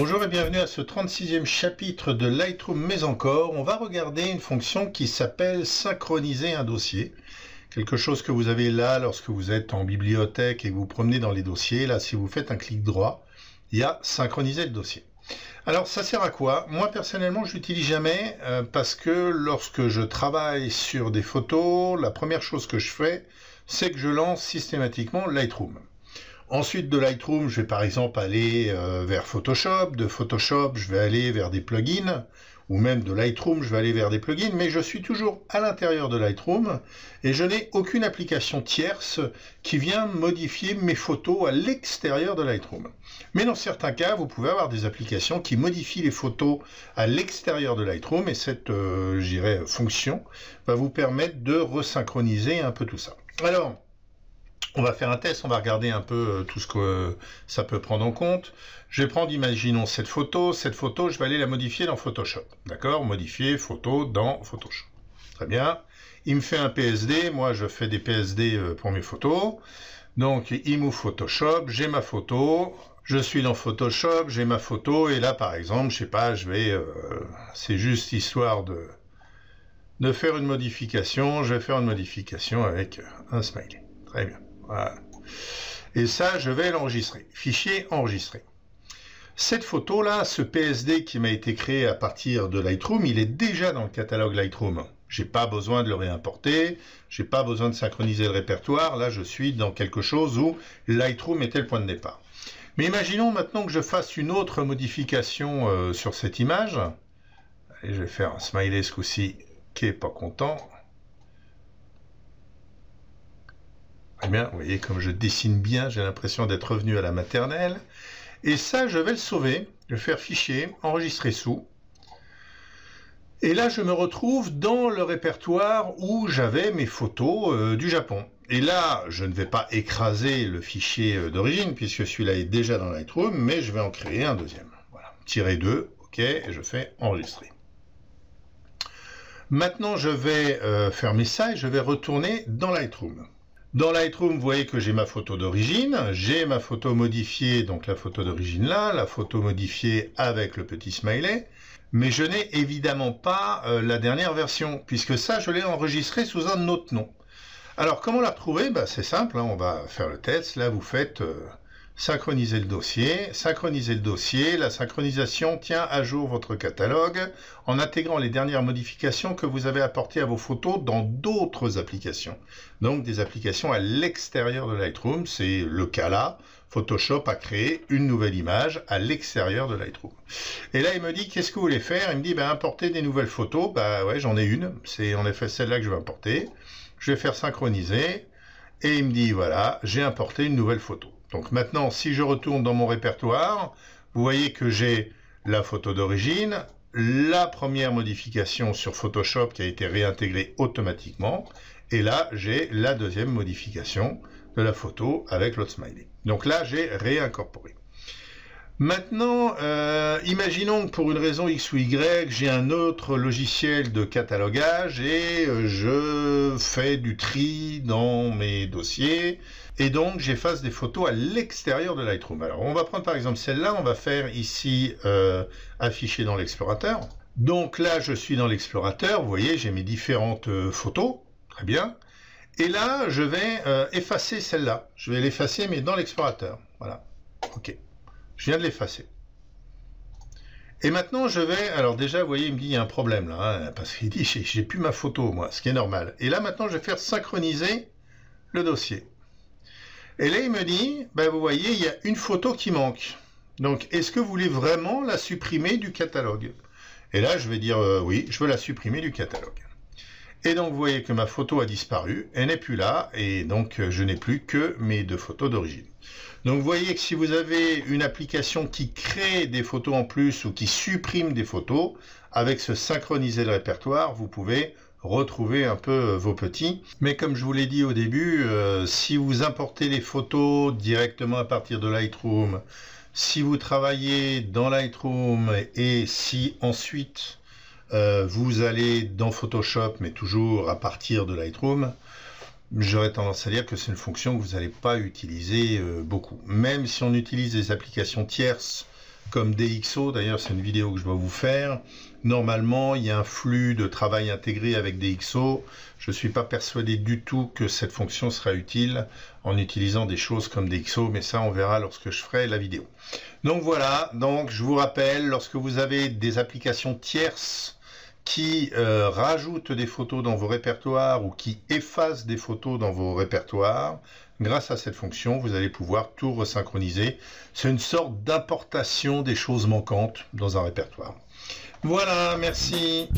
Bonjour et bienvenue à ce 36e chapitre de Lightroom, mais encore, on va regarder une fonction qui s'appelle synchroniser un dossier. Quelque chose que vous avez là lorsque vous êtes en bibliothèque et que vous promenez dans les dossiers. Là, si vous faites un clic droit, il y a synchroniser le dossier. Alors, ça sert à quoi? Moi, personnellement, je l'utilise jamais parce que lorsque je travaille sur des photos, la première chose que je fais, c'est que je lance systématiquement Lightroom. Ensuite de Lightroom, je vais par exemple aller vers Photoshop. De Photoshop, je vais aller vers des plugins. Ou même de Lightroom, je vais aller vers des plugins. Mais je suis toujours à l'intérieur de Lightroom. Et je n'ai aucune application tierce qui vient modifier mes photos à l'extérieur de Lightroom. Mais dans certains cas, vous pouvez avoir des applications qui modifient les photos à l'extérieur de Lightroom. Et cette fonction va vous permettre de resynchroniser un peu tout ça. Alors, on va faire un test, on va regarder un peu tout ce que ça peut prendre en compte. Je vais prendre, imaginons, cette photo, je vais aller la modifier dans Photoshop. D'accord? Modifier photo dans Photoshop. Très bien. Il me fait un PSD, moi je fais des PSD pour mes photos. Donc, il m'ouvre Photoshop, j'ai ma photo, je suis dans Photoshop, j'ai ma photo, et là, par exemple, je sais pas, je vais... c'est juste histoire de faire une modification, je vais faire une modification avec un smiley. Très bien. Voilà. Et ça, je vais l'enregistrer. Fichier enregistré. Cette photo-là, ce PSD qui m'a été créé à partir de Lightroom, il est déjà dans le catalogue Lightroom. J'ai pas besoin de le réimporter, j'ai pas besoin de synchroniser le répertoire. Là, je suis dans quelque chose où Lightroom était le point de départ. Mais imaginons maintenant que je fasse une autre modification sur cette image. Allez, je vais faire un smiley ce coup-ci qui n'est pas content. Eh bien, vous voyez, comme je dessine bien, j'ai l'impression d'être revenu à la maternelle. Et ça, je vais le sauver, je vais faire fichier, enregistrer sous. Et là, je me retrouve dans le répertoire où j'avais mes photos du Japon. Et là, je ne vais pas écraser le fichier d'origine, puisque celui-là est déjà dans Lightroom, mais je vais en créer un deuxième. Voilà, -2, OK, et je fais enregistrer. Maintenant, je vais fermer ça et je vais retourner dans Lightroom. Dans Lightroom, vous voyez que j'ai ma photo d'origine, j'ai ma photo modifiée, donc la photo d'origine là, la photo modifiée avec le petit smiley, mais je n'ai évidemment pas la dernière version, puisque ça, je l'ai enregistrée sous un autre nom. Alors, comment la retrouver? Bah, c'est simple, hein, on va faire le test. Là, vous faites synchroniser le dossier, la synchronisation tient à jour votre catalogue en intégrant les dernières modifications que vous avez apportées à vos photos dans d'autres applications. Donc des applications à l'extérieur de Lightroom, c'est le cas là. Photoshop a créé une nouvelle image à l'extérieur de Lightroom. Et là, il me dit, qu'est-ce que vous voulez faire? Il me dit, bah, importer des nouvelles photos. Bah ouais, j'en ai une, c'est en effet celle-là que je vais importer. Je vais faire synchroniser et il me dit, voilà, j'ai importé une nouvelle photo. Donc maintenant, si je retourne dans mon répertoire, vous voyez que j'ai la photo d'origine, la première modification sur Photoshop qui a été réintégrée automatiquement, et là, j'ai la deuxième modification de la photo avec l'autre smiley. Donc là, j'ai réincorporé. Maintenant, imaginons que pour une raison X ou Y, j'ai un autre logiciel de catalogage et je fais du tri dans mes dossiers et donc j'efface des photos à l'extérieur de Lightroom. Alors, on va prendre par exemple celle-là, on va faire ici afficher dans l'explorateur. Donc là, je suis dans l'explorateur, vous voyez, j'ai mes différentes photos, très bien. Et là, je vais effacer celle-là. Je vais l'effacer, mais dans l'explorateur. Voilà, OK. Je viens de l'effacer. Et maintenant, je vais... Alors déjà, vous voyez, il me dit, il y a un problème là, hein, parce qu'il dit, j'ai plus ma photo, moi, ce qui est normal. Et là, maintenant, je vais faire synchroniser le dossier. Et là, il me dit, ben, vous voyez, il y a une photo qui manque. Donc, est-ce que vous voulez vraiment la supprimer du catalogue? Et là, je vais dire, oui, je veux la supprimer du catalogue. Et donc, vous voyez que ma photo a disparu, elle n'est plus là, et donc, je n'ai plus que mes deux photos d'origine. Donc, vous voyez que si vous avez une application qui crée des photos en plus ou qui supprime des photos, avec ce synchroniser le répertoire, vous pouvez retrouver un peu vos petits. Mais comme je vous l'ai dit au début, si vous importez les photos directement à partir de Lightroom, si vous travaillez dans Lightroom et si ensuite... vous allez dans Photoshop, mais toujours à partir de Lightroom, j'aurais tendance à dire que c'est une fonction que vous n'allez pas utiliser beaucoup. Même si on utilise des applications tierces comme DxO, d'ailleurs c'est une vidéo que je dois vous faire, normalement il y a un flux de travail intégré avec DxO. Je ne suis pas persuadé du tout que cette fonction sera utile en utilisant des choses comme DxO, mais ça on verra lorsque je ferai la vidéo. Donc voilà, donc je vous rappelle, lorsque vous avez des applications tierces qui rajoutent des photos dans vos répertoires ou qui effacent des photos dans vos répertoires, grâce à cette fonction, vous allez pouvoir tout resynchroniser. C'est une sorte d'importation des choses manquantes dans un répertoire. Voilà, merci.